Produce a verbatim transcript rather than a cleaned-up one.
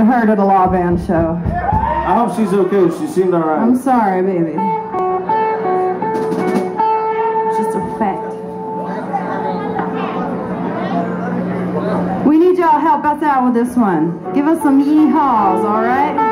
to her to the Law Band show. I hope she's okay. She seemed all right. I'm sorry, baby. It's just a fact. We need y'all help us out with this one. Give us some yee-haws, all right?